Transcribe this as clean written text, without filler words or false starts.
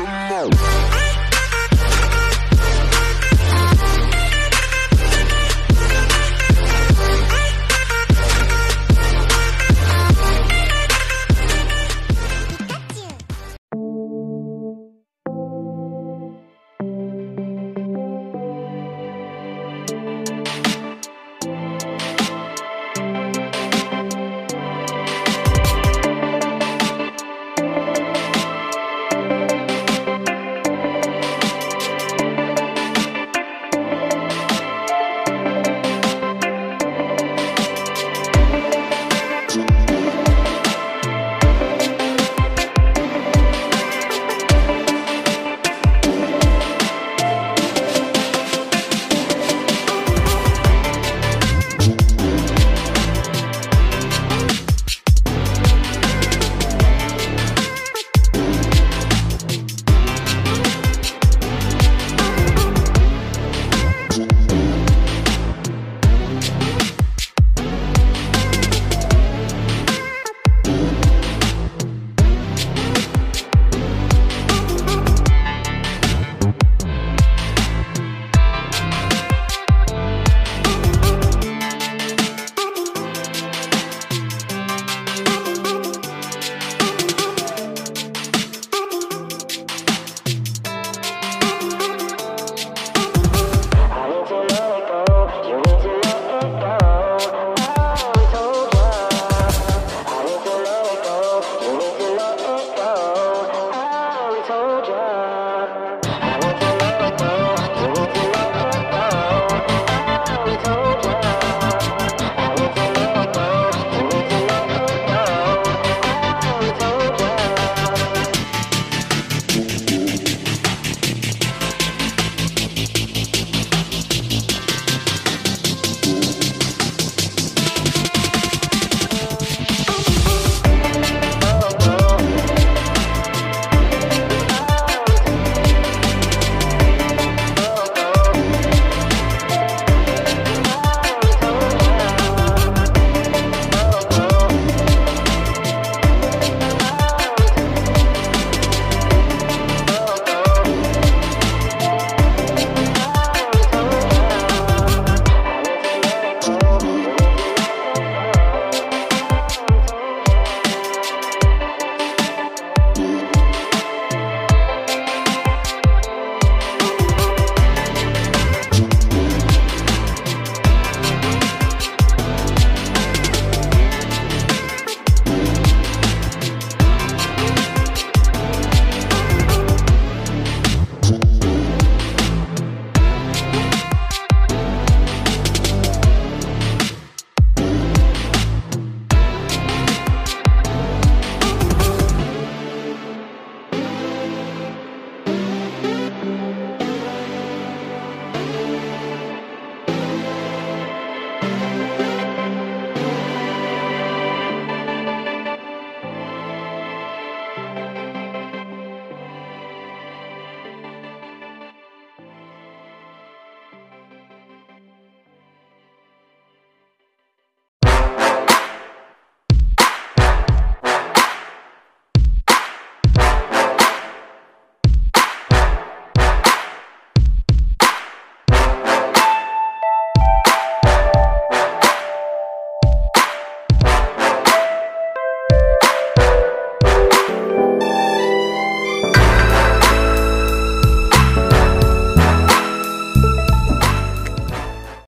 some more.